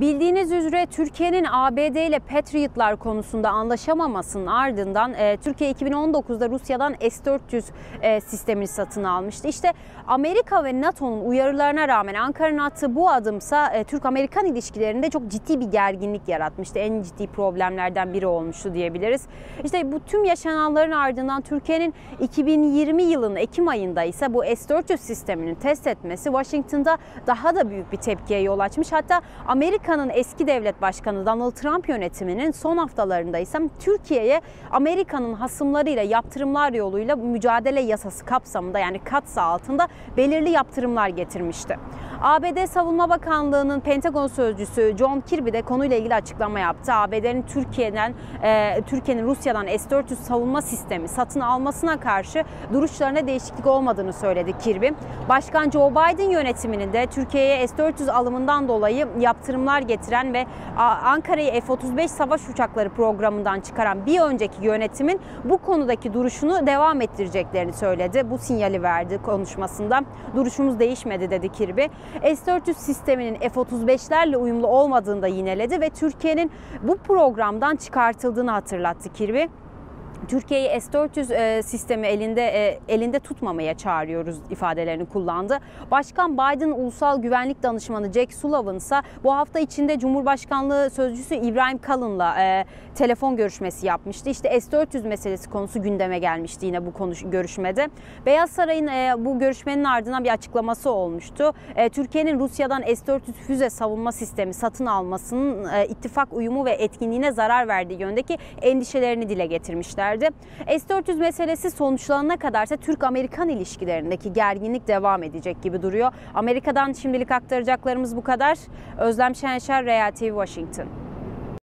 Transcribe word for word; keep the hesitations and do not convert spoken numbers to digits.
Bildiğiniz üzere Türkiye'nin A B D ile Patriot'lar konusunda anlaşamamasının ardından e, Türkiye iki bin on dokuzda Rusya'dan S dört yüz e, sistemini satın almıştı. İşte Amerika ve NATO'nun uyarılarına rağmen Ankara'nın attığı bu adımsa e, Türk-Amerikan ilişkilerinde çok ciddi bir gerginlik yaratmıştı. En ciddi problemlerden biri olmuştu diyebiliriz. İşte bu tüm yaşananların ardından Türkiye'nin iki bin yirmi yılının Ekim ayında ise bu S dört yüz sistemini test etmesi Washington'da daha da büyük bir tepkiye yol açmış. Hatta Amerika Amerika'nın eski devlet başkanı Donald Trump yönetiminin son haftalarında ise Türkiye'ye Amerika'nın hasımlarıyla yaptırımlar yoluyla mücadele yasası kapsamında, yani katsa altında belirli yaptırımlar getirmişti. A B D Savunma Bakanlığı'nın Pentagon sözcüsü John Kirby de konuyla ilgili açıklama yaptı. A B D'nin Türkiye'den e, Türkiye'nin Rusya'dan S dört yüz savunma sistemi satın almasına karşı duruşlarına değişiklik olmadığını söyledi Kirby. Başkan Joe Biden yönetiminin de Türkiye'ye S dört yüz alımından dolayı yaptırımlar getiren ve Ankara'yı F otuz beş savaş uçakları programından çıkaran bir önceki yönetimin bu konudaki duruşunu devam ettireceklerini söyledi. Bu sinyali verdi konuşmasında. Duruşumuz değişmedi dedi Kirby. S dört yüz sisteminin F otuz beşlerle uyumlu olmadığını da yineledi ve Türkiye'nin bu programdan çıkartıldığını hatırlattı Kirby. Türkiye'yi S dört yüz sistemi elinde elinde tutmamaya çağırıyoruz ifadelerini kullandı. Başkan Biden Ulusal Güvenlik Danışmanı Jack Sullivan ise bu hafta içinde Cumhurbaşkanlığı Sözcüsü İbrahim Kalın'la e, telefon görüşmesi yapmıştı. İşte S dört yüz meselesi konusu gündeme gelmişti yine bu konuş görüşmede. Beyaz Saray'ın e, bu görüşmenin ardından bir açıklaması olmuştu. E, Türkiye'nin Rusya'dan S dört yüz füze savunma sistemi satın almasının e, ittifak uyumu ve etkinliğine zarar verdiği yönündeki endişelerini dile getirmişler. S dört yüz meselesi sonuçlanana kadarsa Türk-Amerikan ilişkilerindeki gerginlik devam edecek gibi duruyor. Amerika'dan şimdilik aktaracaklarımız bu kadar. Özlem Şenşar, Real T V, Washington.